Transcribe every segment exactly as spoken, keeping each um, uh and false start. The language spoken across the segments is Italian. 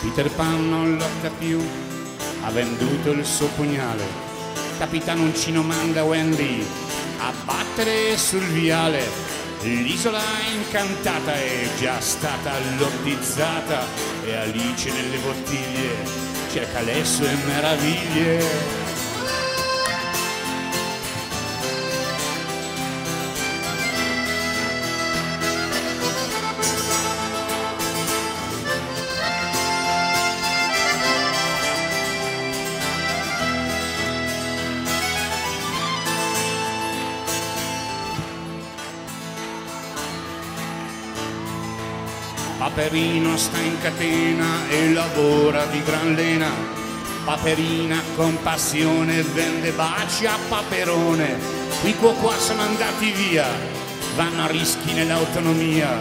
Peter Pan non lotta più, ha venduto il suo pugnale. Capitano Uncino manda Wendy a battere sul viale. L'isola incantata è già stata lottizzata e Alice nelle bottiglie cerca le sue meraviglie. Paperino sta in catena e lavora di gran lena. Paperina con passione vende baci a Paperone. I cuocuà sono andati via, vanno a rischi nell'autonomia.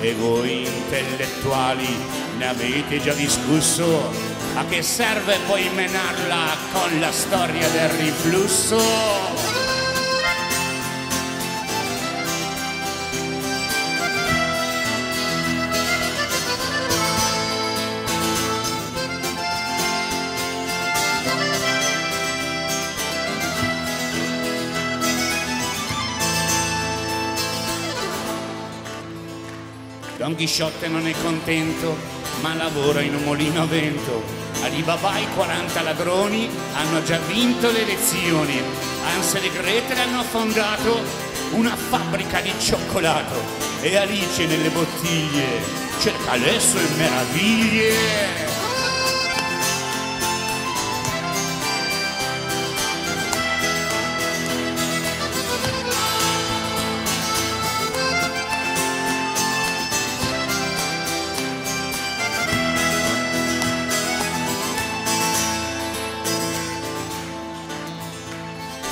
E voi intellettuali ne avete già discusso. A che serve poi menarla con la storia del riflusso? Don Chisciotte non è contento, ma lavora in un molino a vento. Alibaba e quaranta ladroni hanno già vinto le elezioni. Ansel e Gretel hanno fondato una fabbrica di cioccolato e Alice nelle bottiglie cerca le sue meraviglie.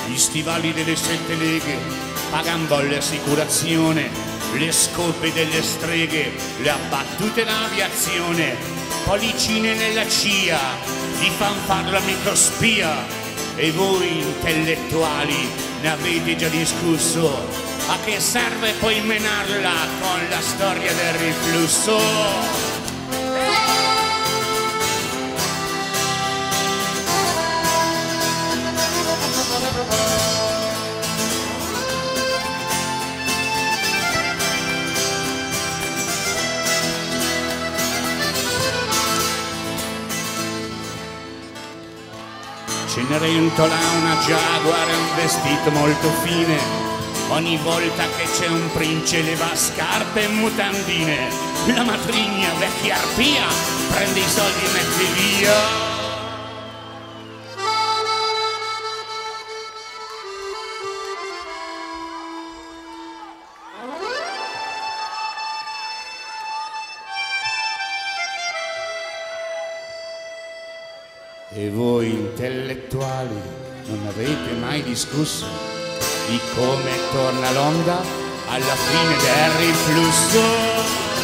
Gli stivali delle sette leghe pagano bolle assicurazione, le scope delle streghe le ha battute l'aviazione, pollicine nella C I A di fanfarla microspia. E voi intellettuali ne avete già discusso, a che serve poi menarla con la storia del riflusso? Cenerentola ha una giaguara e un vestito molto fine. Ogni volta che c'è un prince leva scarpe e mutandine. La matrigna vecchia arpia prende i soldi e mette via. E voi intellettuali non avete mai discusso di come torna l'onda alla fine del riflusso?